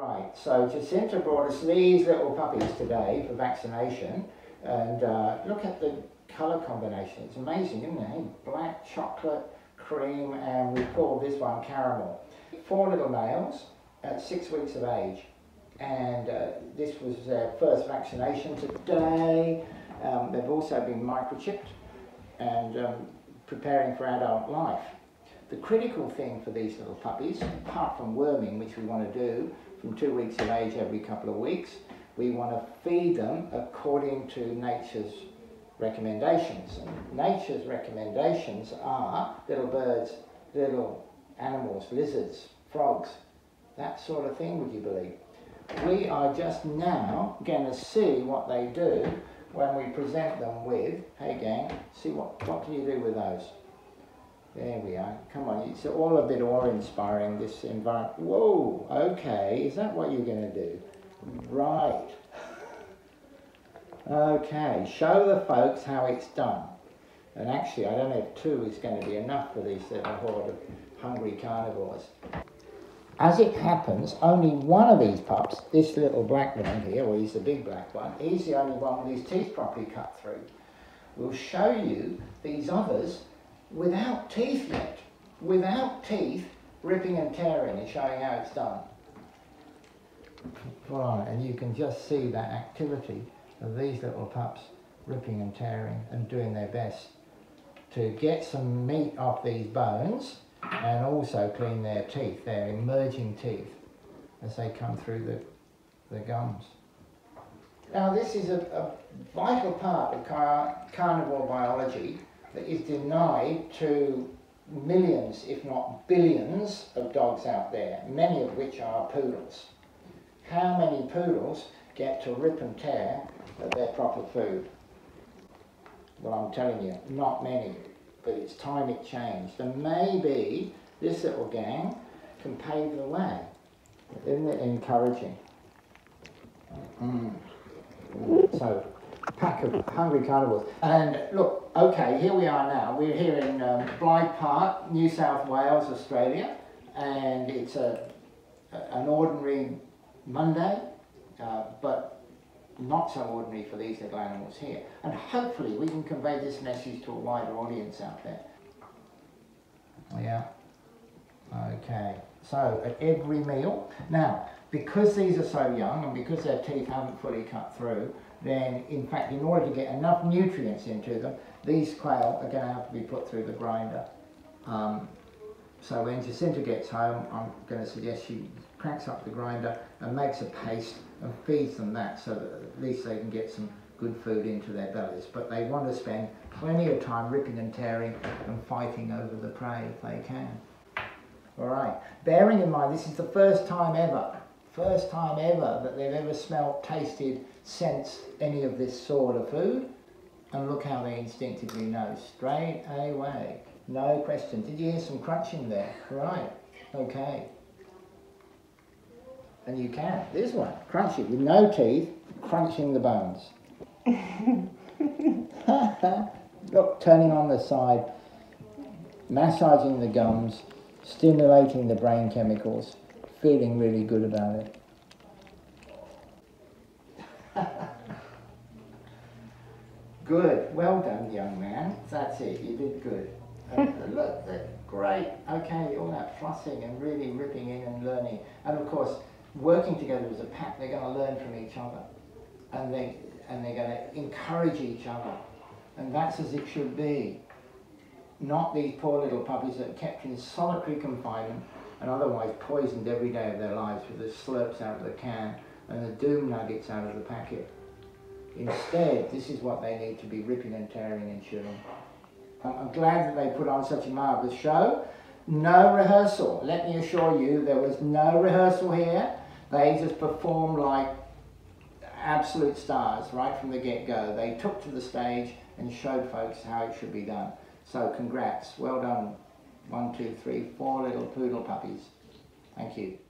Right, so Jacinta brought us these little puppies today for vaccination, and look at the colour combination. It's amazing, isn't it? Black, chocolate, cream, and we call this one caramel. 4 little males at 6 weeks of age, and this was their first vaccination today. They've also been microchipped and preparing for adult life. The critical thing for these little puppies, apart from worming, which we want to do from 2 weeks of age every couple of weeks, we want to feed them according to nature's recommendations. And nature's recommendations are little birds, little animals, lizards, frogs, that sort of thing, would you believe? We are just now going to see what they do when we present them with, hey gang, see what do you do with those? There we are, come on, it's all a bit awe-inspiring, this environment. Whoa, okay, is that what you're going to do? Right. Okay, show the folks how it's done. And actually, I don't know if 2 is going to be enough for these little horde of hungry carnivores. As it happens, only one of these pups, this little black one here, or he's the big black one, he's the only one with his teeth properly cut through. We'll show you these others without teeth yet, without teeth, ripping and tearing and showing how it's done. Right, and you can just see that activity of these little pups ripping and tearing and doing their best to get some meat off these bones and also clean their teeth, their emerging teeth, as they come through the gums. Now this is a vital part of carnivore biology that is denied to millions, if not billions, of dogs out there, many of which are poodles. How many poodles get to rip and tear at their proper food? Well, I'm telling you, not many, but it's time it changed. And maybe this little gang can pave the way. Isn't it encouraging? So, pack of hungry carnivores. And look, okay, here we are now. We're here in Blyth Park, New South Wales, Australia, and it's an ordinary Monday, but not so ordinary for these little animals here. And hopefully we can convey this message to a wider audience out there. Yeah, okay. So at every meal, now, because these are so young and because their teeth haven't fully cut through, then in fact, in order to get enough nutrients into them, these quail are going to have to be put through the grinder. So when Jacinta gets home, I'm going to suggest she cracks up the grinder and makes a paste and feeds them that, so that at least they can get some good food into their bellies. But they want to spend plenty of time ripping and tearing and fighting over the prey if they can. All right, bearing in mind this is the first time ever that they've ever smelt, tasted, sensed any of this sort of food. And look how they instinctively know, straight away. No question. Did you hear some crunching there? Right, okay. And you can, this one, crunchy, with no teeth, crunching the bones. Look, turning on the side, massaging the gums, stimulating the brain chemicals, feeling really good about it. Good, well done, young man. That's it, you did good. Look, great. Okay, all that fussing and really ripping in and learning. And of course, working together as a pack, they're going to learn from each other. And they're going to encourage each other. And that's as it should be. Not these poor little puppies that are kept in solitary confinement and otherwise poisoned every day of their lives with the slurps out of the can and the doom nuggets out of the packet. Instead, this is what they need to be ripping and tearing and chewing. I'm glad that they put on such a marvellous show. No rehearsal. Let me assure you, there was no rehearsal here. They just performed like absolute stars right from the get-go. They took to the stage and showed folks how it should be done. So congrats. Well done. 1, 2, 3, 4 little poodle puppies. Thank you.